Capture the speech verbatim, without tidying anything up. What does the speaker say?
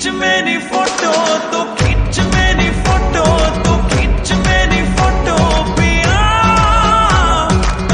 Too many.